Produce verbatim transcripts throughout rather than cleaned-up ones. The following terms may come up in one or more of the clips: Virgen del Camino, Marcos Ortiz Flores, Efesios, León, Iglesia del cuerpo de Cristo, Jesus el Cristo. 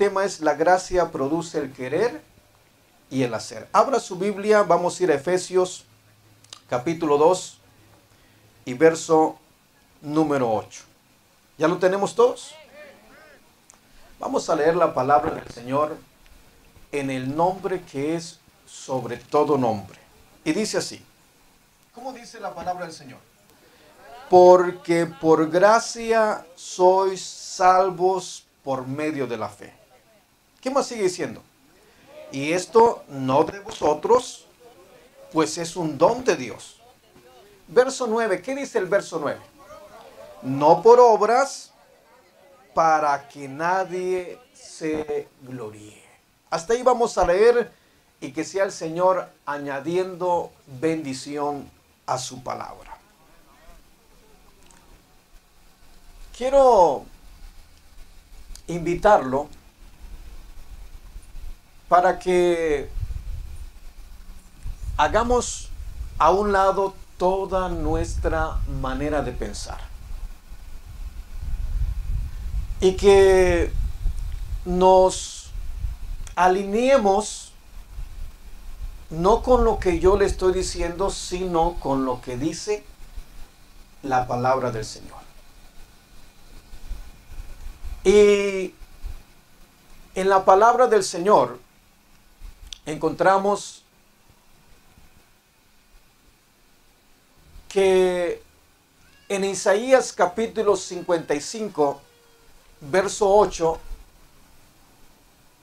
tema es la gracia produce el querer y el hacer. Abra su Biblia, vamos a ir a Efesios capítulo dos y verso número ocho. ¿Ya lo tenemos todos? Vamos a leer la palabra del Señor en el nombre que es sobre todo nombre. Y dice así. ¿Cómo dice la palabra del Señor? Porque por gracia sois salvos por medio de la fe. ¿Qué más sigue diciendo? Y esto no de vosotros, pues es un don de Dios. Verso nueve. ¿Qué dice el verso nueve? No por obras, para que nadie se gloríe. Hasta ahí vamos a leer y que sea el Señor añadiendo bendición a su palabra. Quiero invitarlo para que hagamos a un lado toda nuestra manera de pensar y que nos alineemos no con lo que yo le estoy diciendo, sino con lo que dice la palabra del Señor. Y en la palabra del Señor encontramos que en Isaías capítulo cincuenta y cinco, verso ocho,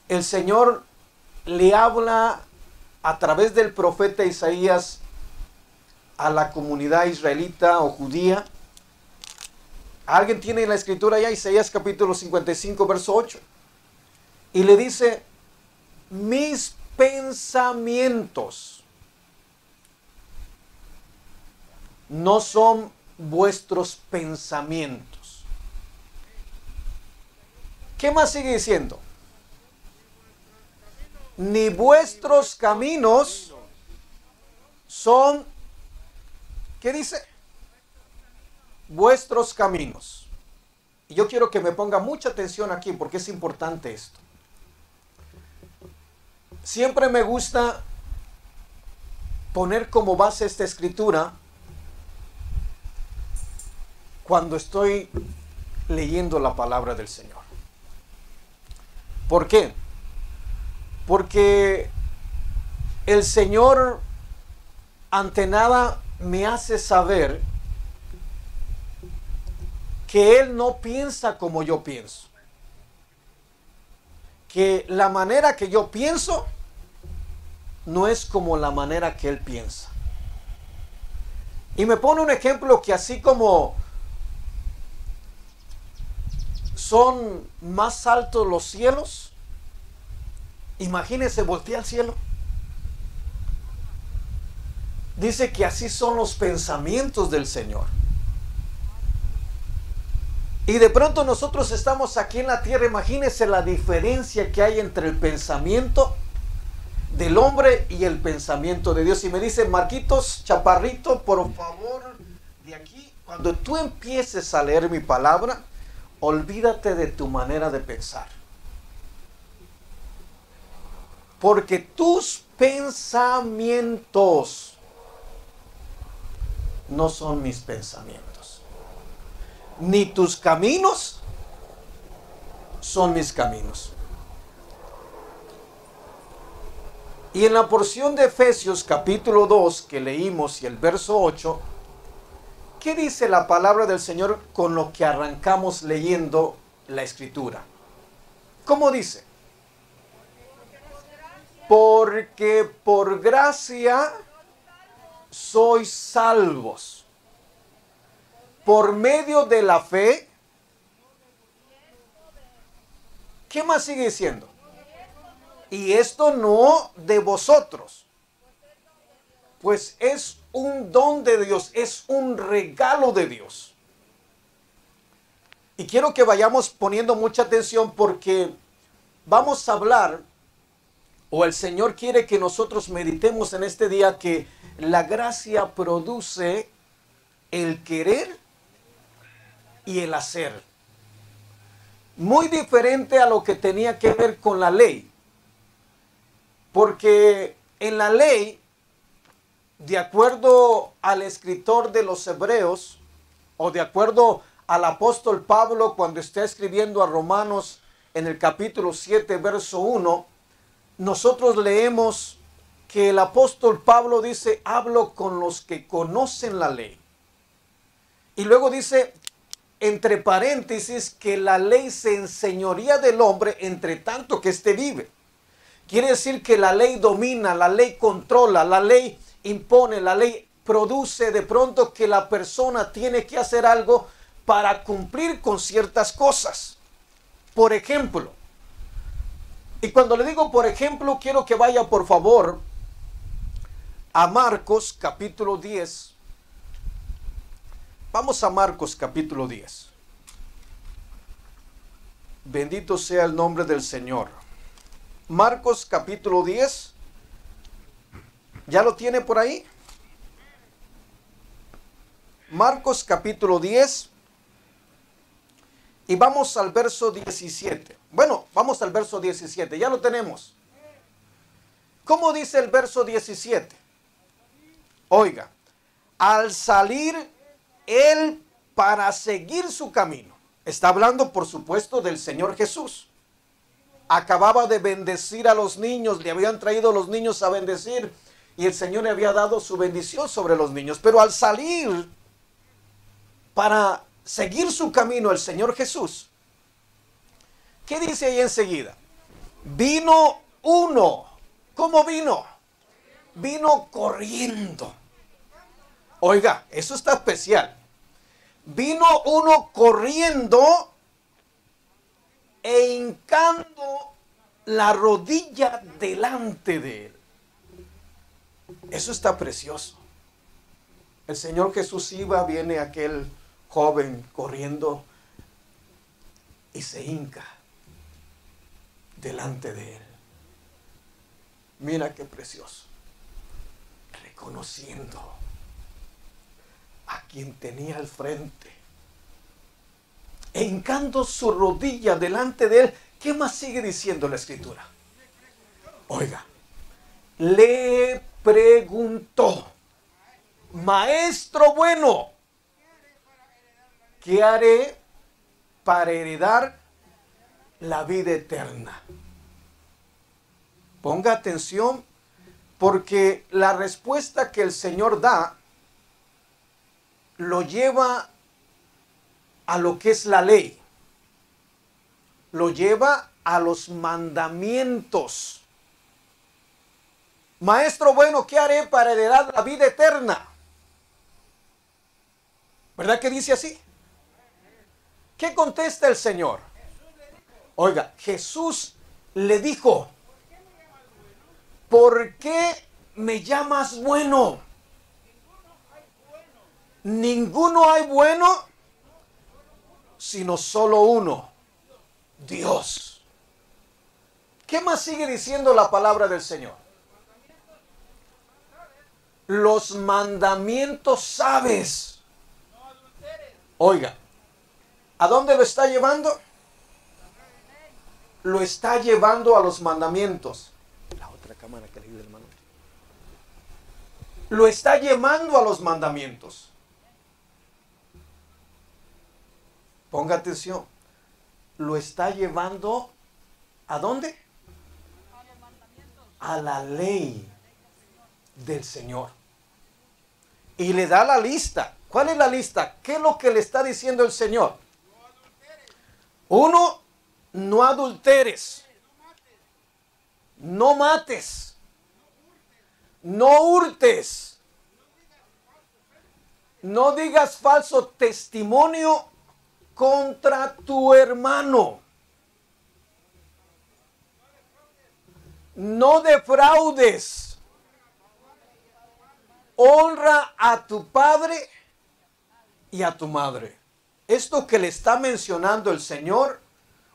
el Señor le habla a través del profeta Isaías a la comunidad israelita o judía. ¿Alguien tiene la escritura ya? Isaías capítulo cincuenta y cinco, verso ocho. Y le dice, mis pensamientos no son vuestros pensamientos. ¿Qué más sigue diciendo? Ni vuestros caminos son, ¿qué dice? Vuestros caminos. Y yo quiero que me ponga mucha atención aquí porque es importante esto. Siempre me gusta poner como base esta escritura cuando estoy leyendo la palabra del Señor. ¿Por qué? Porque el Señor ante nada me hace saber que Él no piensa como yo pienso. Que la manera que yo pienso no es como la manera que Él piensa. Y me pone un ejemplo que así como son más altos los cielos, imagínense, voltea al cielo. Dice que así son los pensamientos del Señor. Y de pronto nosotros estamos aquí en la tierra. Imagínense la diferencia que hay entre el pensamiento del hombre y el pensamiento de Dios. Y me dice, Marquitos, Chaparrito, por favor, de aquí, cuando tú empieces a leer mi palabra, olvídate de tu manera de pensar. Porque tus pensamientos no son mis pensamientos. Ni tus caminos son mis caminos. Y en la porción de Efesios capítulo dos que leímos y el verso ocho, ¿qué dice la palabra del Señor con lo que arrancamos leyendo la escritura? ¿Cómo dice? Porque por gracia sois salvos, por medio de la fe. ¿Qué más sigue diciendo? Y esto no de vosotros, pues es un don de Dios, es un regalo de Dios. Y quiero que vayamos poniendo mucha atención porque vamos a hablar, o el Señor quiere que nosotros meditemos en este día que la gracia produce el querer y el hacer. muy diferente a lo que tenía que ver con la ley. Porque en la ley, de acuerdo al escritor de los Hebreos, o de acuerdo al apóstol Pablo cuando está escribiendo a Romanos en el capítulo siete, verso uno, nosotros leemos que el apóstol Pablo dice, hablo con los que conocen la ley. Y luego dice, entre paréntesis, que la ley se enseñoría del hombre entre tanto que éste vive. Quiere decir que la ley domina, la ley controla, la ley impone, la ley produce de pronto que la persona tiene que hacer algo para cumplir con ciertas cosas. Por ejemplo, y cuando le digo por ejemplo, quiero que vaya por favor a Marcos capítulo diez. Vamos a Marcos capítulo diez. Bendito sea el nombre del Señor. Marcos capítulo diez. ¿Ya lo tiene por ahí? Marcos capítulo diez. Y vamos al verso diecisiete. Bueno, vamos al verso diecisiete. Ya lo tenemos. ¿Cómo dice el verso diecisiete? Oiga. Al salir él para seguir su camino. Está hablando, por supuesto, del Señor Jesús. Acababa de bendecir a los niños, le habían traído a los niños a bendecir y el Señor le había dado su bendición sobre los niños. Pero al salir para seguir su camino el Señor Jesús, ¿qué dice ahí enseguida? Vino uno. ¿Cómo vino? Vino corriendo. Oiga, eso está especial. Vino uno corriendo e hincando la rodilla delante de él. Eso está precioso. El Señor Jesús iba, viene aquel joven corriendo y se hinca delante de él. Mira qué precioso. Reconociendo a quien tenía al frente, e hincando su rodilla delante de él. ¿Qué más sigue diciendo la Escritura? Oiga, le preguntó, maestro bueno, ¿qué haré para heredar la vida eterna? Ponga atención, porque la respuesta que el Señor da lo lleva a lo que es la ley, lo lleva a los mandamientos. Maestro bueno, ¿qué haré para heredar la vida eterna? ¿Verdad que dice así? ¿Qué contesta el Señor? Oiga, Jesús le dijo, ¿por qué me llamas bueno? Ninguno hay bueno, sino solo uno, Dios. ¿Qué más sigue diciendo la palabra del Señor? Los mandamientos sabes. Oiga, ¿a dónde lo está llevando? Lo está llevando a los mandamientos. La otra cámara que le ayude, hermano. Lo está llevando a los mandamientos. Ponga atención, lo está llevando ¿a dónde? A la ley del Señor. Y le da la lista. ¿Cuál es la lista? ¿Qué es lo que le está diciendo el Señor? Uno, no adulteres. No mates. No hurtes. No digas falso testimonio contra tu hermano. No defraudes. Honra a tu padre y a tu madre. Esto que le está mencionando el Señor,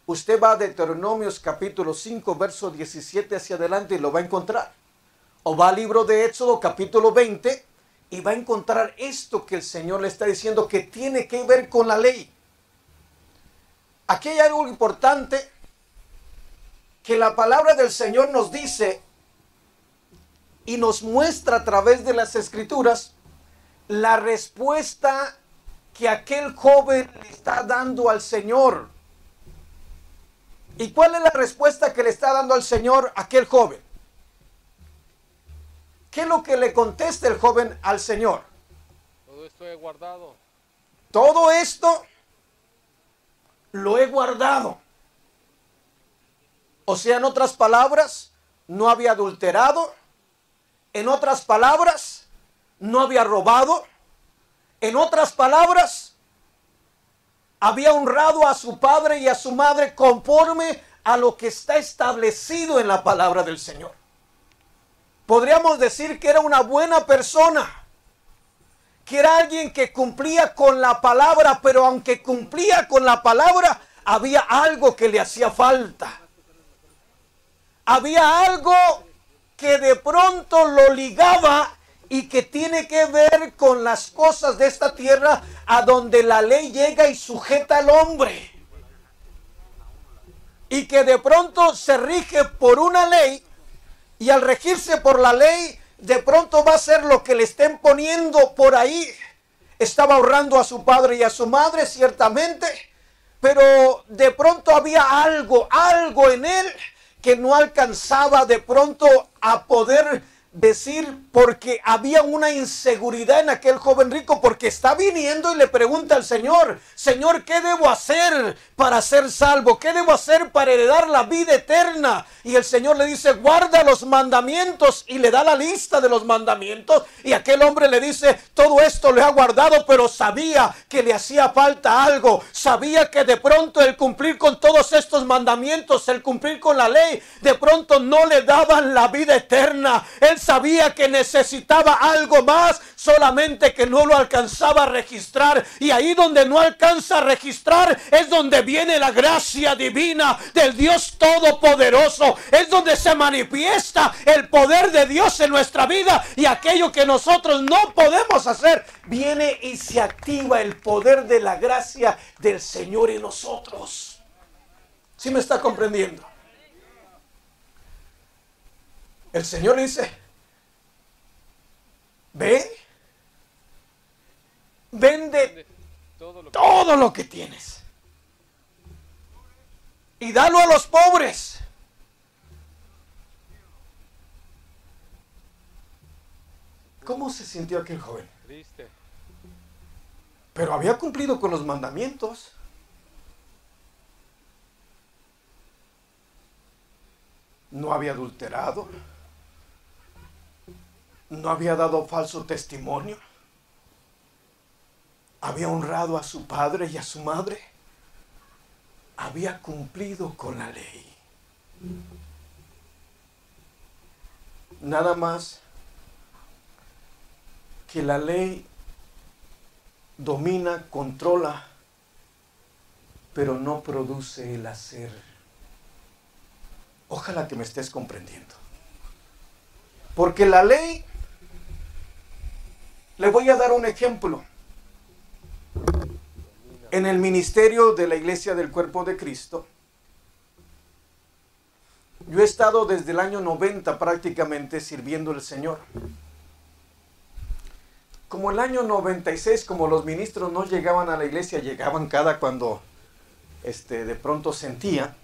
usted va a Deuteronomios capítulo cinco, verso diecisiete hacia adelante y lo va a encontrar. O va al libro de Éxodo capítulo veinte y va a encontrar esto que el Señor le está diciendo que tiene que ver con la ley. Aquí hay algo importante que la palabra del Señor nos dice y nos muestra a través de las Escrituras la respuesta que aquel joven le está dando al Señor. ¿Y cuál es la respuesta que le está dando al Señor a aquel joven? ¿Qué es lo que le contesta el joven al Señor? Todo esto he guardado. Todo esto lo he guardado. O sea, en otras palabras, no había adulterado. En otras palabras, no había robado. En otras palabras, había honrado a su padre y a su madre conforme a lo que está establecido en la palabra del Señor. Podríamos decir que era una buena persona, que era alguien que cumplía con la palabra, pero aunque cumplía con la palabra, había algo que le hacía falta. Había algo que de pronto lo ligaba y que tiene que ver con las cosas de esta tierra, a donde la ley llega y sujeta al hombre. Y que de pronto se rige por una ley, y al regirse por la ley, de pronto va a ser lo que le estén poniendo por ahí. Estaba honrando a su padre y a su madre, ciertamente, pero de pronto había algo, algo en él que no alcanzaba de pronto a poder decir, porque había una inseguridad en aquel joven rico, porque está viniendo y le pregunta al Señor: Señor, ¿qué debo hacer para ser salvo? ¿Qué debo hacer para heredar la vida eterna? Y el Señor le dice: guarda los mandamientos, y le da la lista de los mandamientos. Y aquel hombre le dice: todo esto lo ha guardado, pero sabía que le hacía falta algo. Sabía que de pronto el cumplir con todos estos mandamientos, el cumplir con la ley, de pronto no le daban la vida eterna. Él sabía que necesitaba algo más, solamente que no lo alcanzaba a registrar. Y ahí donde no alcanza a registrar es donde viene la gracia divina del Dios Todopoderoso. Es donde se manifiesta el poder de Dios en nuestra vida, y aquello que nosotros no podemos hacer, viene y se activa el poder de la gracia del Señor en nosotros. ¿Sí me está comprendiendo? El Señor dice: ve, vende todo lo que tienes y dalo a los pobres. ¿Cómo se sintió aquel joven? Triste. Pero había cumplido con los mandamientos. No había adulterado. No había dado falso testimonio. Había honrado a su padre y a su madre. Había cumplido con la ley. Nada más que la ley domina, controla, pero no produce el hacer. Ojalá que me estés comprendiendo. Porque la ley... Le voy a dar un ejemplo. En el ministerio de la Iglesia del Cuerpo de Cristo, yo he estado desde el año noventa prácticamente sirviendo al Señor. Como el año noventa y seis, como los ministros no llegaban a la iglesia, llegaban cada cuando este, de pronto sentía.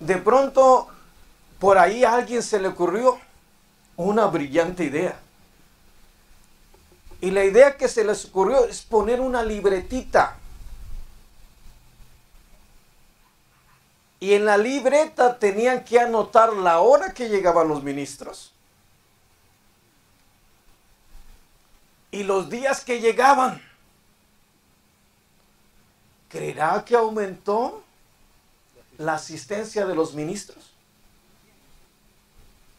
De pronto, por ahí a alguien se le ocurrió una brillante idea. Y la idea que se les ocurrió es poner una libretita. Y en la libreta tenían que anotar la hora que llegaban los ministros y los días que llegaban. ¿Creerá que aumentó la asistencia de los ministros?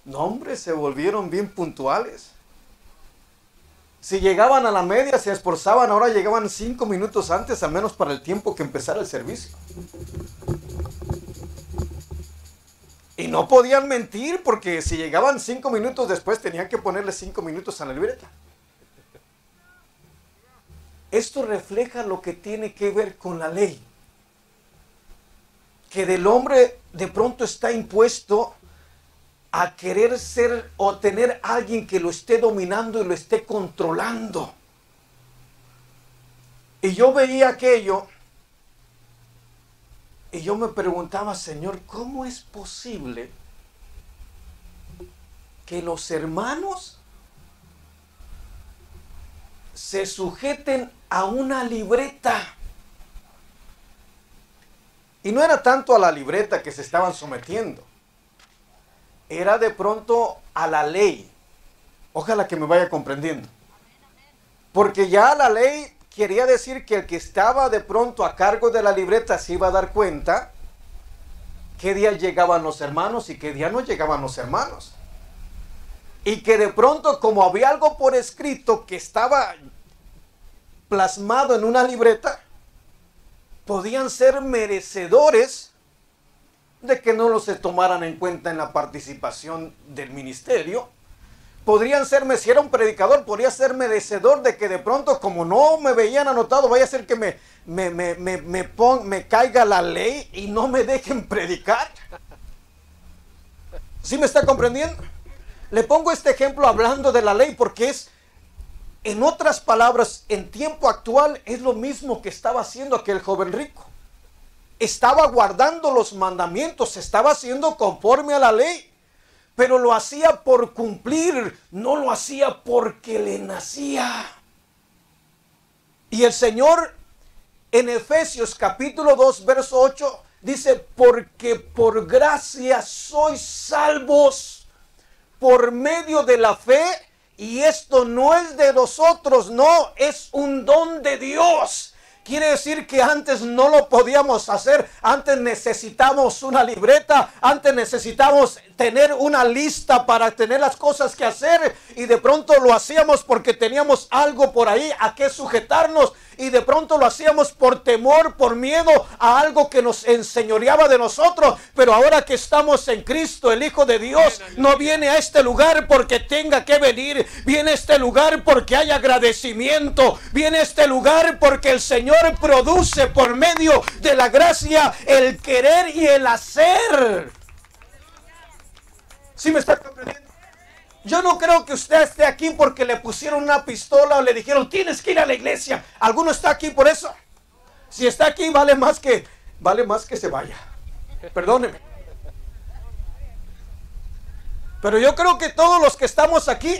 No, hombre, se volvieron bien puntuales. Si llegaban a la media, se esforzaban, ahora llegaban cinco minutos antes, al menos para el tiempo que empezara el servicio. Y no podían mentir, porque si llegaban cinco minutos después, tenían que ponerle cinco minutos a la libreta. Esto refleja lo que tiene que ver con la ley, que del hombre de pronto está impuesto a querer ser o tener a alguien que lo esté dominando y lo esté controlando. Y yo veía aquello y yo me preguntaba, Señor, ¿cómo es posible que los hermanos se sujeten a una libreta? Y no era tanto a la libreta que se estaban sometiendo, era de pronto a la ley. Ojalá que me vaya comprendiendo. Porque ya la ley quería decir que el que estaba de pronto a cargo de la libreta se iba a dar cuenta qué día llegaban los hermanos y qué día no llegaban los hermanos. Y que de pronto, como había algo por escrito que estaba plasmado en una libreta, podían ser merecedores de que no los se tomaran en cuenta en la participación del ministerio. Podrían ser, si era un predicador, podría ser merecedor de que de pronto, como no me veían anotado, vaya a ser que me, me, me, me, me, pon, me caiga la ley y no me dejen predicar. ¿Sí me está comprendiendo? Le pongo este ejemplo hablando de la ley porque es, en otras palabras, en tiempo actual es lo mismo que estaba haciendo aquel joven rico. Estaba guardando los mandamientos, estaba haciendo conforme a la ley. Pero lo hacía por cumplir, no lo hacía porque le nacía. Y el Señor en Efesios capítulo dos, verso ocho, dice, porque por gracia sois salvos por medio de la fe, y esto no es de nosotros, no, es un don de Dios. Quiere decir que antes no lo podíamos hacer, antes necesitábamos una libreta, antes necesitábamos tener una lista para tener las cosas que hacer y de pronto lo hacíamos porque teníamos algo por ahí a qué sujetarnos y de pronto lo hacíamos por temor, por miedo a algo que nos enseñoreaba de nosotros, pero ahora que estamos en Cristo, el Hijo de Dios no viene a este lugar porque tenga que venir, viene a este lugar porque hay agradecimiento, viene a este lugar porque el Señor produce por medio de la gracia el querer y el hacer. ¿Sí me está comprendiendo? Yo no creo que usted esté aquí porque le pusieron una pistola o le dijeron tienes que ir a la iglesia. ¿Alguno está aquí por eso? Si está aquí vale más que vale más que se vaya. Perdóneme. Pero yo creo que todos los que estamos aquí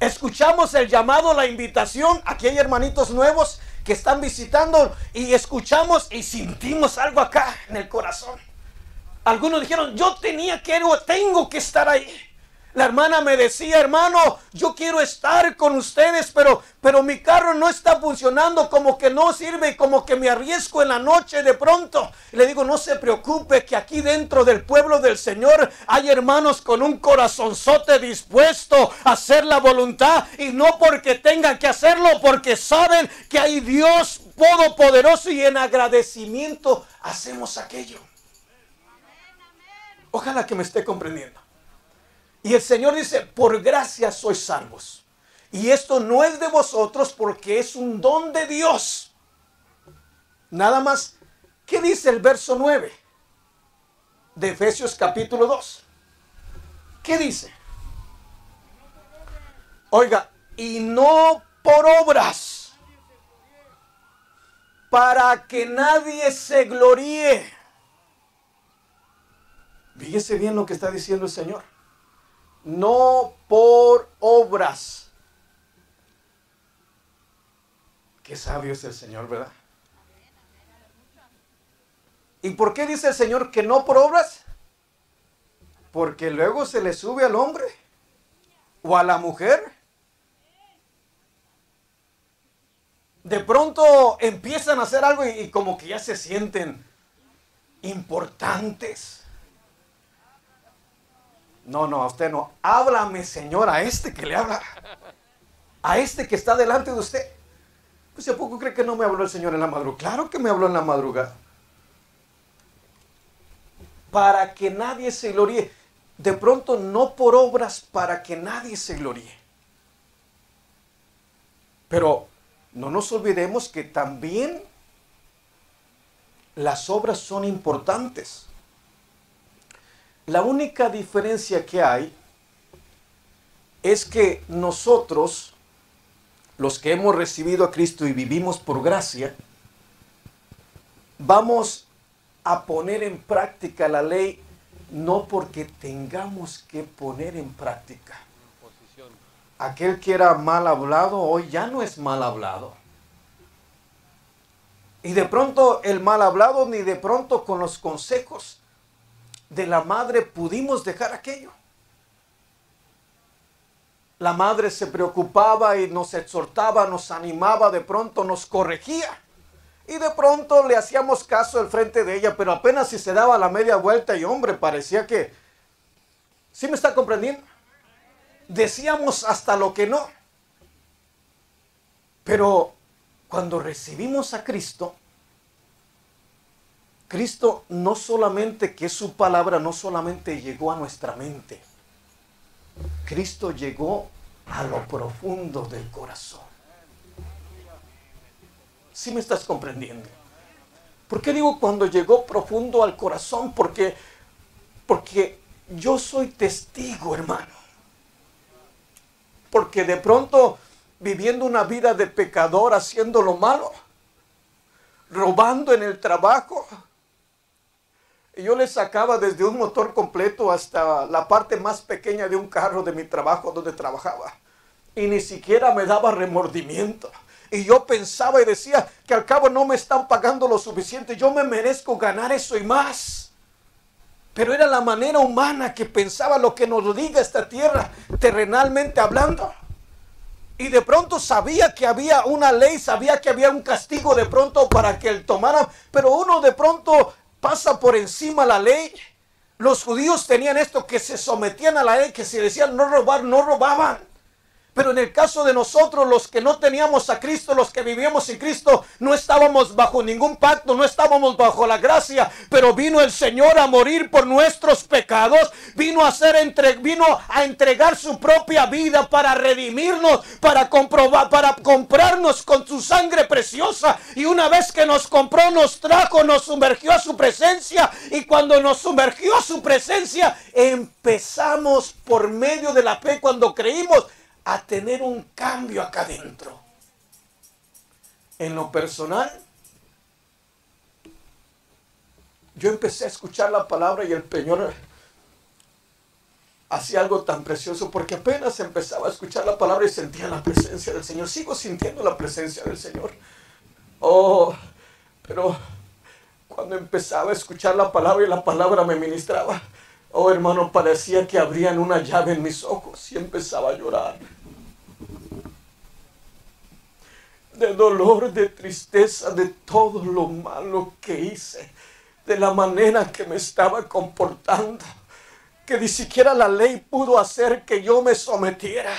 escuchamos el llamado, la invitación. Aquí hay hermanitos nuevos que están visitando y escuchamos y sentimos algo acá en el corazón. Algunos dijeron, yo tenía que ir o tengo que estar ahí. La hermana me decía, hermano, yo quiero estar con ustedes, pero, pero mi carro no está funcionando, como que no sirve, como que me arriesgo en la noche de pronto. Y le digo, no se preocupe, que aquí dentro del pueblo del Señor hay hermanos con un corazonzote dispuesto a hacer la voluntad, y no porque tengan que hacerlo, porque saben que hay Dios todopoderoso y en agradecimiento hacemos aquello. Ojalá que me esté comprendiendo. Y el Señor dice, por gracia sois salvos. Y esto no es de vosotros porque es un don de Dios. Nada más, ¿qué dice el verso nueve de Efesios capítulo dos? ¿Qué dice? Oiga, y no por obras, para que nadie se gloríe. Fíjese bien lo que está diciendo el Señor. No por obras. Qué sabio es el Señor, ¿verdad? ¿Y por qué dice el Señor que no por obras? Porque luego se le sube al hombre o a la mujer. De pronto empiezan a hacer algo y, y como que ya se sienten importantes. No, no, a usted no. Háblame, Señor, a este que le habla. A este que está delante de usted. Pues, ¿a poco cree que no me habló el Señor en la madrugada? Claro que me habló en la madrugada. Para que nadie se gloríe. De pronto, no por obras, para que nadie se gloríe. Pero no nos olvidemos que también las obras son importantes. La única diferencia que hay es que nosotros, los que hemos recibido a Cristo y vivimos por gracia, vamos a poner en práctica la ley, no porque tengamos que poner en práctica. Aquel que era mal hablado, hoy ya no es mal hablado. Y de pronto el mal hablado, ni de pronto con los consejos de la madre pudimos dejar aquello. La madre se preocupaba y nos exhortaba, nos animaba, de pronto nos corregía. Y de pronto le hacíamos caso al frente de ella, pero apenas si se daba la media vuelta y hombre, parecía que... ¿Sí me está comprendiendo? Decíamos hasta lo que no. Pero cuando recibimos a Cristo, Cristo no solamente que su palabra no solamente llegó a nuestra mente, Cristo llegó a lo profundo del corazón. ¿Sí me estás comprendiendo? ¿Por qué digo cuando llegó profundo al corazón? Porque, porque yo soy testigo, hermano. Porque de pronto, viviendo una vida de pecador, haciendo lo malo, robando en el trabajo, y yo le sacaba desde un motor completo hasta la parte más pequeña de un carro de mi trabajo donde trabajaba. Y ni siquiera me daba remordimiento. Y yo pensaba y decía que al cabo no me están pagando lo suficiente. Yo me merezco ganar eso y más. Pero era la manera humana que pensaba lo que nos diga esta tierra, terrenalmente hablando. Y de pronto sabía que había una ley, sabía que había un castigo de pronto para que él tomara. Pero uno de pronto pasa por encima la ley. Los judíos tenían esto, que se sometían a la ley, que si decían no robar, no robaban. Pero en el caso de nosotros, los que no teníamos a Cristo, los que vivíamos sin Cristo, no estábamos bajo ningún pacto, no estábamos bajo la gracia. Pero vino el Señor a morir por nuestros pecados, vino a, ser entre, vino a entregar su propia vida para redimirnos, para, comprobar, para comprarnos con su sangre preciosa. Y una vez que nos compró, nos trajo, nos sumergió a su presencia. Y cuando nos sumergió a su presencia, empezamos por medio de la fe cuando creímos a tener un cambio acá adentro. En lo personal, yo empecé a escuchar la palabra y el Señor hacía algo tan precioso, porque apenas empezaba a escuchar la palabra y sentía la presencia del Señor. Sigo sintiendo la presencia del Señor. Oh, pero cuando empezaba a escuchar la palabra y la palabra me ministraba, oh, hermano, parecía que abrían una llave en mis ojos y empezaba a llorar. De dolor, de tristeza, de todo lo malo que hice, de la manera que me estaba comportando, que ni siquiera la ley pudo hacer que yo me sometiera.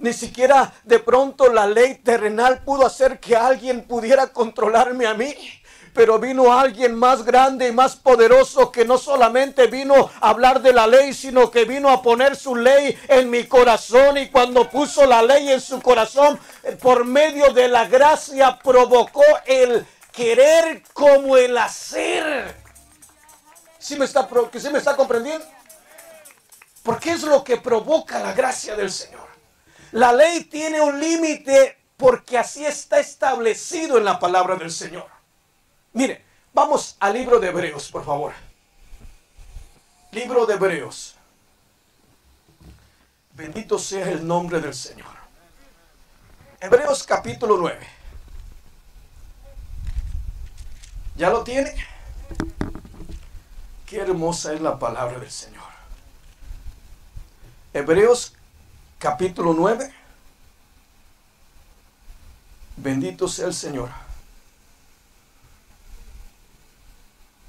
Ni siquiera de pronto la ley terrenal pudo hacer que alguien pudiera controlarme a mí. Pero vino alguien más grande y más poderoso, que no solamente vino a hablar de la ley, sino que vino a poner su ley en mi corazón. Y cuando puso la ley en su corazón, por medio de la gracia provocó el querer como el hacer. ¿Sí me está, sí me está comprendiendo? Porque es lo que provoca la gracia del Señor. La ley tiene un límite porque así está establecido en la palabra del Señor. Mire, vamos al libro de Hebreos, por favor. Libro de Hebreos. Bendito sea el nombre del Señor. Hebreos capítulo nueve. ¿Ya lo tiene? Qué hermosa es la palabra del Señor. Hebreos capítulo nueve. Bendito sea el Señor.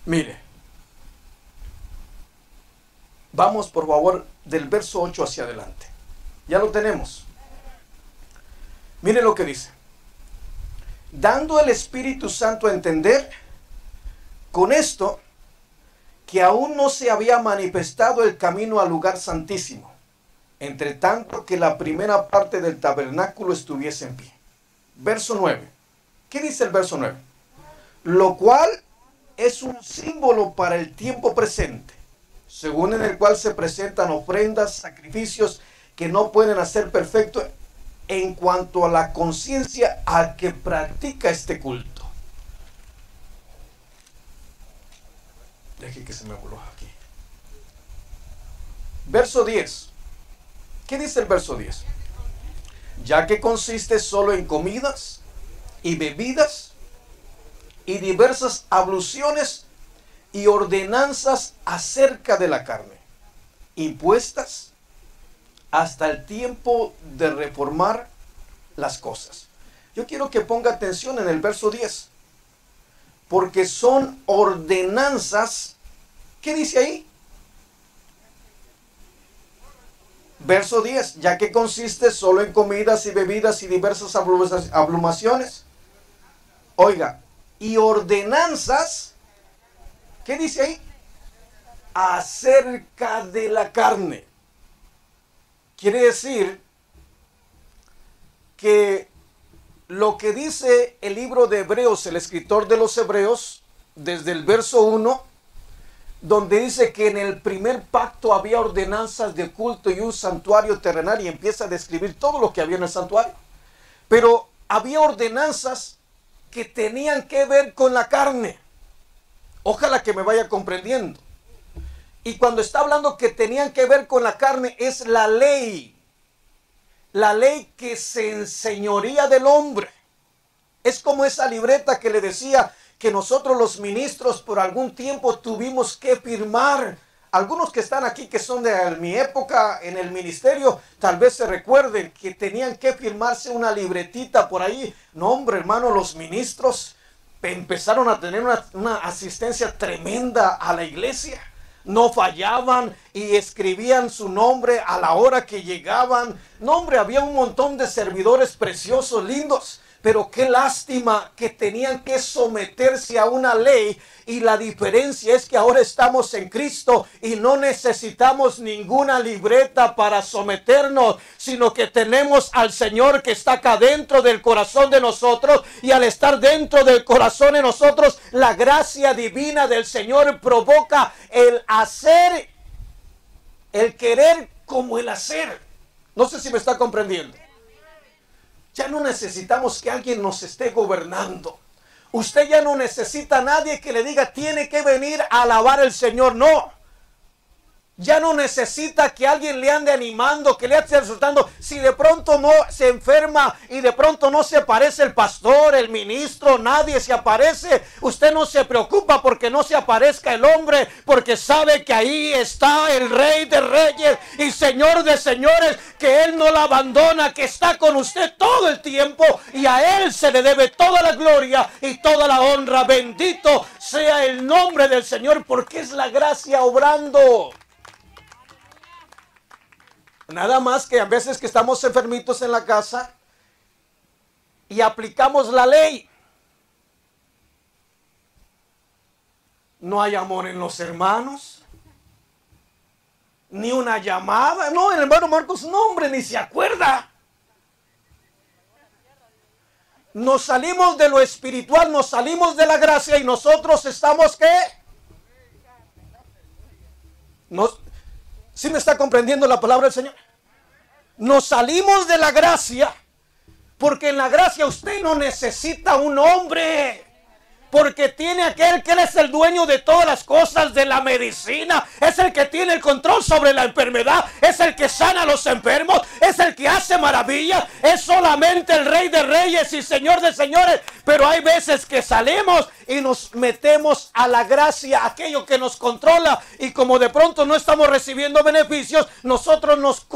Mire, vamos por favor del verso ocho hacia adelante. Ya lo tenemos. Mire lo que dice. Dando el Espíritu Santo a entender con esto que aún no se había manifestado el camino al lugar santísimo, entre tanto que la primera parte del tabernáculo estuviese en pie. verso nueve. ¿Qué dice el verso nueve? Lo cual es un símbolo para el tiempo presente, según en el cual se presentan ofrendas, sacrificios que no pueden hacer perfecto en cuanto a la conciencia al que practica este culto. Deje que se me voló aquí. Verso diez. ¿Qué dice el verso diez? Ya que consiste solo en comidas y bebidas y diversas abluciones y ordenanzas acerca de la carne, impuestas hasta el tiempo de reformar las cosas. Yo quiero que ponga atención en el verso diez, porque son ordenanzas. ¿Qué dice ahí? Verso diez, ya que consiste solo en comidas y bebidas y diversas ablumaciones. Oiga, y ordenanzas, ¿qué dice ahí? Acerca de la carne. Quiere decir que lo que dice el libro de Hebreos, el escritor de los Hebreos, desde el verso uno, donde dice que en el primer pacto había ordenanzas de culto y un santuario terrenal, y empieza a describir todo lo que había en el santuario. Pero había ordenanzas que tenían que ver con la carne. Ojalá que me vaya comprendiendo. Y cuando está hablando que tenían que ver con la carne, es la ley. La ley que se enseñoría del hombre. Es como esa libreta que le decía que nosotros los ministros por algún tiempo tuvimos que firmar. Algunos que están aquí que son de mi época en el ministerio, tal vez se recuerden que tenían que firmarse una libretita por ahí. No, hombre, hermano, los ministros empezaron a tener una, una asistencia tremenda a la iglesia. No fallaban y escribían su nombre a la hora que llegaban. No, hombre, había un montón de servidores preciosos, lindos. Pero qué lástima que tenían que someterse a una ley, y la diferencia es que ahora estamos en Cristo y no necesitamos ninguna libreta para someternos, sino que tenemos al Señor que está acá dentro del corazón de nosotros, y al estar dentro del corazón de nosotros, la gracia divina del Señor provoca el hacer, el querer como el hacer. No sé si me está comprendiendo. Ya no necesitamos que alguien nos esté gobernando. Usted ya no necesita a nadie que le diga, tiene que venir a alabar al Señor. No. Ya no necesita que alguien le ande animando, que le esté resultando. Si de pronto no se enferma y de pronto no se aparece el pastor, el ministro, nadie se aparece, usted no se preocupa porque no se aparezca el hombre, porque sabe que ahí está el Rey de Reyes y Señor de Señores, que Él no la abandona, que está con usted todo el tiempo, y a Él se le debe toda la gloria y toda la honra. Bendito sea el nombre del Señor, porque es la gracia obrando. Nada más que a veces que estamos enfermitos en la casa y aplicamos la ley. No hay amor en los hermanos. Ni una llamada. No, el hermano Marcos, no, hombre, ni se acuerda. Nos salimos de lo espiritual, nos salimos de la gracia, y nosotros estamos ¿qué? Nos... ¿Sí me está comprendiendo la palabra del Señor? Nos salimos de la gracia, porque en la gracia usted no necesita un hombre, porque tiene aquel que él es el dueño de todas las cosas, de la medicina, es el que tiene el control sobre la enfermedad, es el que sana a los enfermos, es el que hace maravillas, es solamente el Rey de Reyes y Señor de Señores. Pero hay veces que salimos y nos metemos a la gracia, aquello que nos controla, y como de pronto no estamos recibiendo beneficios, nosotros nos,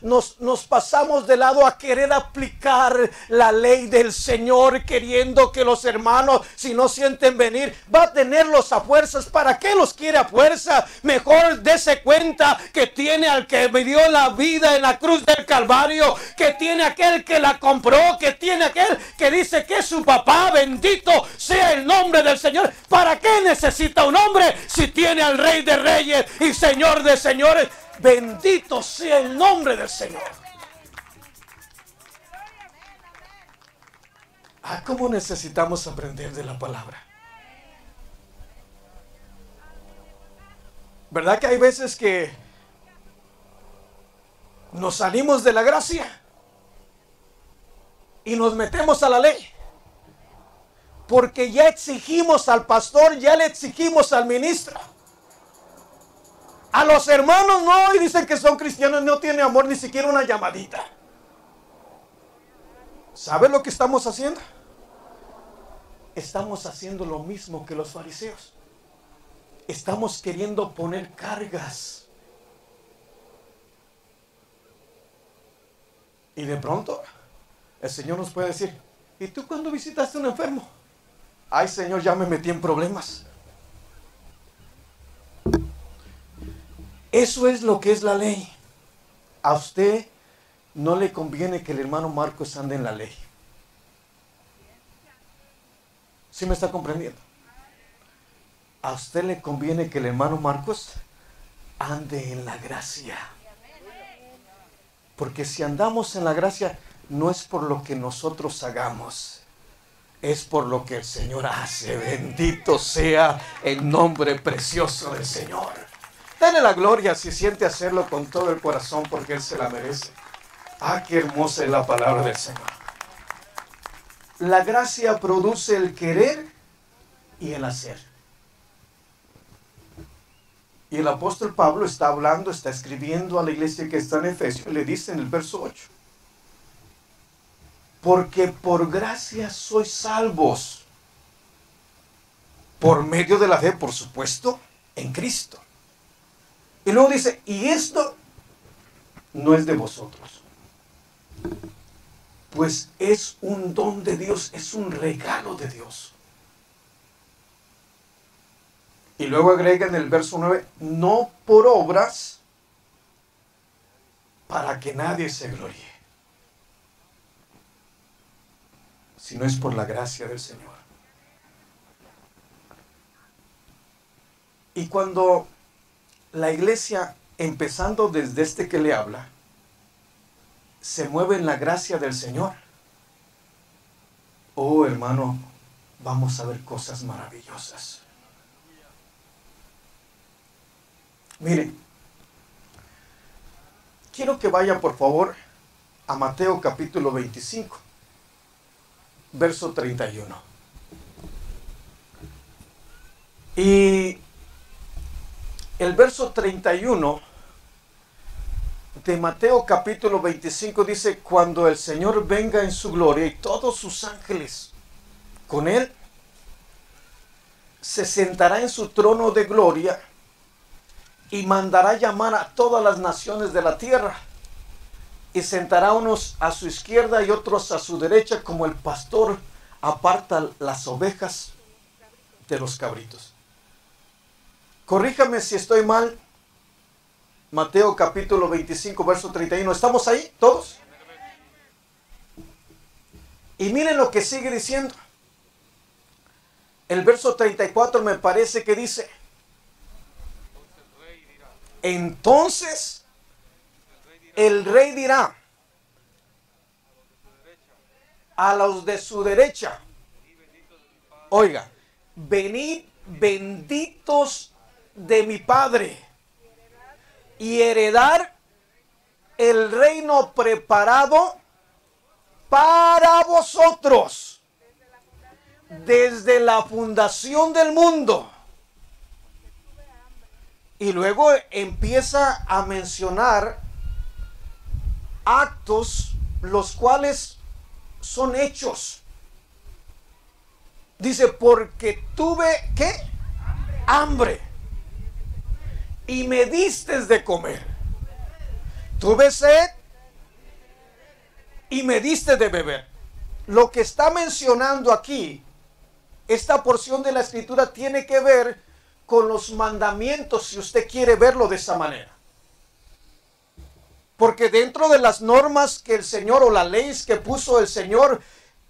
nos, nos pasamos de lado a querer aplicar la ley del Señor, queriendo que los hermanos, si no sienten venir, va a tenerlos a fuerzas. ¿Para qué los quiere a fuerza? Mejor dése cuenta que tiene al que me dio la vida en la cruz del Calvario, que tiene aquel que la compró, que tiene aquel que dice que es su papá. Bendito sea el nombre del Señor. ¿Para qué necesita un hombre si tiene al Rey de Reyes y Señor de Señores? Bendito sea el nombre del Señor. Ah, ¿cómo necesitamos aprender de la palabra? ¿Verdad que hay veces que nos salimos de la gracia y nos metemos a la ley? Porque ya exigimos al pastor, ya le exigimos al ministro. A los hermanos no, y dicen que son cristianos, no tienen amor, ni siquiera una llamadita. ¿Sabe lo que estamos haciendo? Estamos haciendo lo mismo que los fariseos. Estamos queriendo poner cargas. Y de pronto, el Señor nos puede decir, ¿y tú cuándo visitaste a un enfermo? Ay, Señor, ya me metí en problemas. Eso es lo que es la ley. A usted no le conviene que el hermano Marcos ande en la ley. ¿Sí me está comprendiendo? A usted le conviene que el hermano Marcos ande en la gracia. Porque si andamos en la gracia, no es por lo que nosotros hagamos. Es por lo que el Señor hace. Bendito sea el nombre precioso del Señor. Dale la gloria si siente hacerlo con todo el corazón, porque Él se la merece. Ah, qué hermosa es la palabra del Señor. La gracia produce el querer y el hacer. Y el apóstol Pablo está hablando, está escribiendo a la iglesia que está en Efesios. Le dice en el verso ocho. Porque por gracia sois salvos, por medio de la fe, por supuesto, en Cristo. Y luego dice, y esto no es de vosotros, pues es un don de Dios, es un regalo de Dios. Y luego agrega en el verso nueve, no por obras, para que nadie se gloríe, sino es por la gracia del Señor. Y cuando la iglesia, empezando desde este que le habla, se mueve en la gracia del Señor, oh hermano, vamos a ver cosas maravillosas. Miren, quiero que vaya por favor a Mateo capítulo veinticinco. Verso treinta y uno. Y el verso treinta y uno de Mateo capítulo veinticinco dice, cuando el Señor venga en su gloria y todos sus ángeles con Él, se sentará en su trono de gloria y mandará llamar a todas las naciones de la tierra. Y sentará unos a su izquierda y otros a su derecha, como el pastor aparta las ovejas de los cabritos. Corríjame si estoy mal. Mateo capítulo veinticinco, verso treinta y uno. ¿Estamos ahí todos? Y miren lo que sigue diciendo. El verso treinta y cuatro me parece que dice, entonces el rey dirá a los de su derecha, oiga, venid benditos de mi Padre y heredar el reino preparado para vosotros desde la fundación del mundo. Y luego empieza a mencionar actos, los cuales son hechos. Dice, porque tuve, ¿qué? Hambre. Hambre. Y me diste de comer. Tuve sed. Y me diste de beber. Lo que está mencionando aquí, esta porción de la escritura tiene que ver con los mandamientos, si usted quiere verlo de esa manera. Porque dentro de las normas que el Señor, o las leyes que puso el Señor,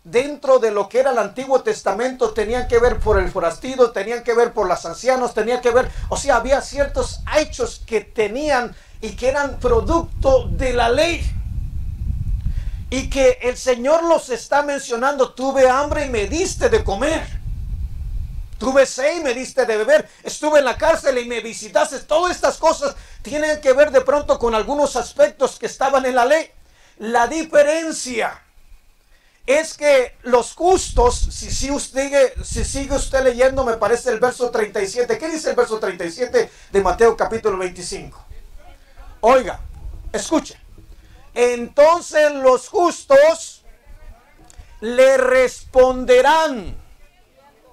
dentro de lo que era el Antiguo Testamento, tenían que ver por el forastero, tenían que ver por los ancianos, tenían que ver, o sea, había ciertos hechos que tenían y que eran producto de la ley. y que el Señor los está mencionando. Tuve hambre y me diste de comer, tuve sed y me diste de beber, estuve en la cárcel y me visitaste. Todas estas cosas tienen que ver de pronto con algunos aspectos que estaban en la ley. La diferencia es que los justos, si, si, usted, si sigue usted leyendo, me parece el verso treinta y siete. ¿Qué dice el verso treinta y siete de Mateo capítulo veinticinco? Oiga, escuche. Entonces los justos le responderán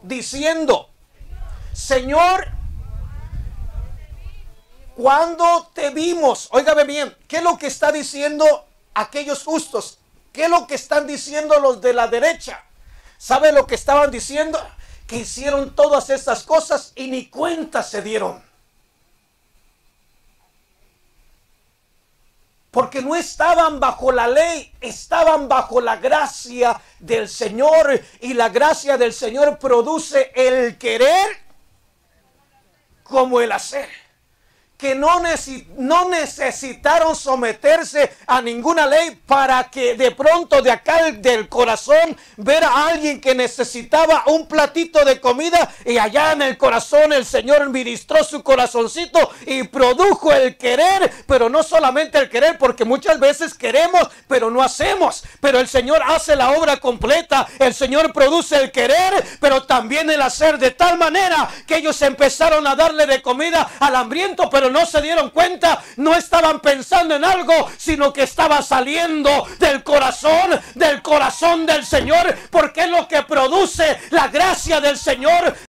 diciendo: Señor, ¿cuándo te vimos? Óigame bien, ¿qué es lo que está diciendo aquellos justos? ¿Qué es lo que están diciendo los de la derecha? ¿Sabe lo que estaban diciendo? Que hicieron todas estas cosas y ni cuenta se dieron. Porque no estaban bajo la ley, estaban bajo la gracia del Señor. Y la gracia del Señor produce el querer como el hacer. Que no, neces- no necesitaron someterse a ninguna ley para que de pronto de acá del corazón ver a alguien que necesitaba un platito de comida. Y allá en el corazón el Señor ministró su corazoncito y produjo el querer. Pero no solamente el querer, porque muchas veces queremos pero no hacemos. Pero el Señor hace la obra completa. El Señor produce el querer pero también el hacer, de tal manera que ellos empezaron a darle de comida al hambriento, pero no se dieron cuenta. No estaban pensando en algo, sino que estaba saliendo del corazón, del corazón del Señor, porque es lo que produce la gracia del Señor.